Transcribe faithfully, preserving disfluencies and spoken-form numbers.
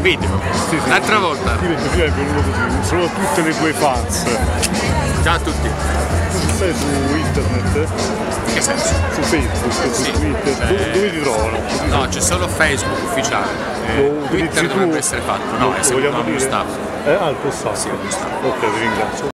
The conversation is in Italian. un video sì, sì, l'altra sì, volta sì, sì, è venuto, sono tutte le tue fans. Ciao a tutti. Tu sei su internet? Che senso? Su Facebook, su sì, Twitter, eh... dove, dove ti trovano? No, c'è solo Facebook ufficiale, eh, Twitter dovrebbe tu... essere fatto, no, no è sempre un staff. Eh, ah, il tuo staff? Sì, è un staff. Ok, ti ringrazio.